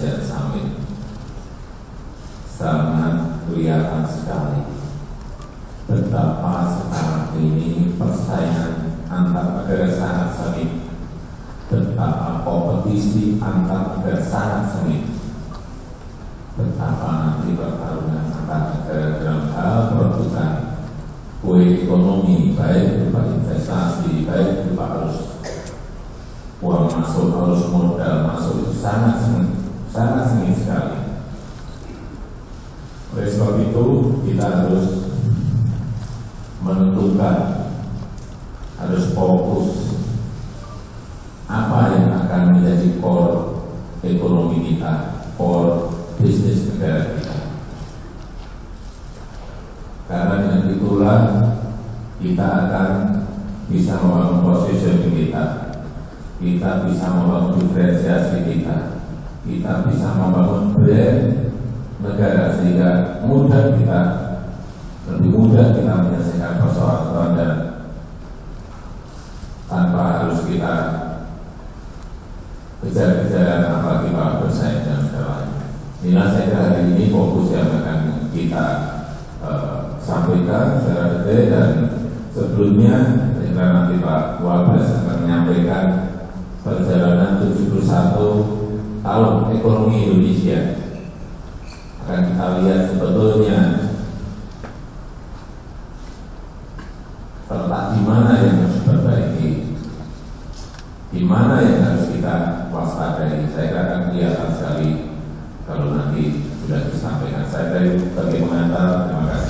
Hasyim Samin sangat kelihatan sekali betapa sekarang ini persaingan antar negara sangat sengit, betapa kompetisi antar negara sangat sengit, betapa nanti pertarungan antar negara dalam hal perebutan kue ekonomi, baik berupa investasi, baik berupa arus uang masuk, arus modal masuk, itu sangat sengit sekali. Oleh sebab itu kita harus menentukan, harus fokus apa yang akan menjadi core ekonomi kita, core bisnis negara kita. Karena dengan itulah kita akan bisa membangun positioning kita, kita bisa membangun diferensiasi kita, kita bisa membangun brand negara sehingga lebih mudah kita menyelesaikan persoalan dan tanpa harus kita kejar-kejaran apalagi para bersaing dan sebagainya. Inilah saya kira hari ini fokus yang akan kita sampaikan secara detail, dan sebelumnya sehingga nanti Pak Wabres akan menyampaikan perjalanan 71 tahun ekonomi Indonesia. Akan kita lihat sebetulnya terletak di mana yang harus diperbaiki, di mana yang harus kita waspadai. Saya kira akan kelihatan sekali kalau nanti sudah disampaikan. Saya dari bagaimana, terima kasih.